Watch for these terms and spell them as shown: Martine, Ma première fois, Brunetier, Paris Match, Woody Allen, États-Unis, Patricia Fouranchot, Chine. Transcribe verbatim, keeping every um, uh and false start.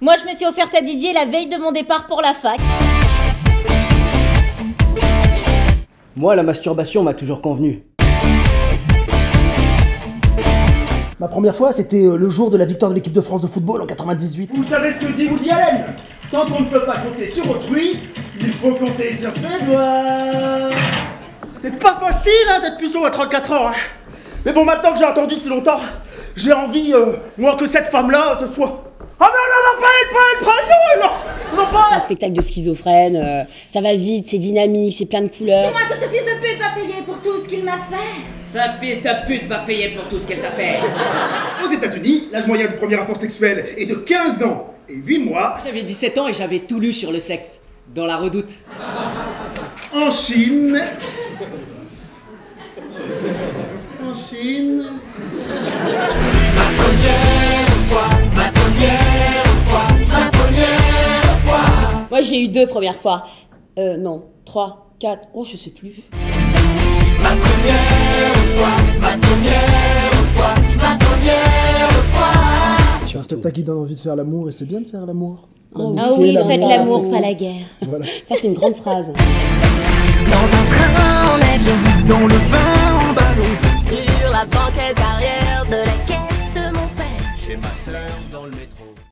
Moi, je me suis offerte à Didier la veille de mon départ pour la fac. Moi, la masturbation m'a toujours convenu. Ma première fois, c'était le jour de la victoire de l'équipe de France de football en quatre-vingt-dix-huit. Vous savez ce que dit Woody Allen? Tant qu'on ne peut pas compter sur autrui, il faut compter sur ses doigts. C'est pas facile hein, d'être puceau à trente-quatre ans. Hein. Mais bon, maintenant que j'ai attendu si longtemps, j'ai envie, euh, moi, que cette femme-là, ce soit... Ah non, non, non, pas elle, pas elle, pas elle, non, non, non, pas elle. C'est un spectacle de schizophrène, euh, ça va vite, c'est dynamique, c'est plein de couleurs. Dis-moi que ce fils de pute va payer pour tout ce qu'il m'a fait. Sa fils de pute va payer pour tout ce qu'elle t'a fait. Aux États-Unis, l'âge moyen du premier rapport sexuel est de quinze ans et huit mois. J'avais dix-sept ans et j'avais tout lu sur le sexe, dans la Redoute. En Chine... En Chine... Moi j'ai eu deux premières fois, euh non, trois, quatre, oh je sais plus. Ma première fois, ma première fois, ma première fois. Sur un spectacle qui donne envie de faire l'amour et c'est bien de faire l'amour. Oh, ah oui, faites l'amour, pas la guerre. Voilà. Ça c'est une grande phrase. Dans un train, on est...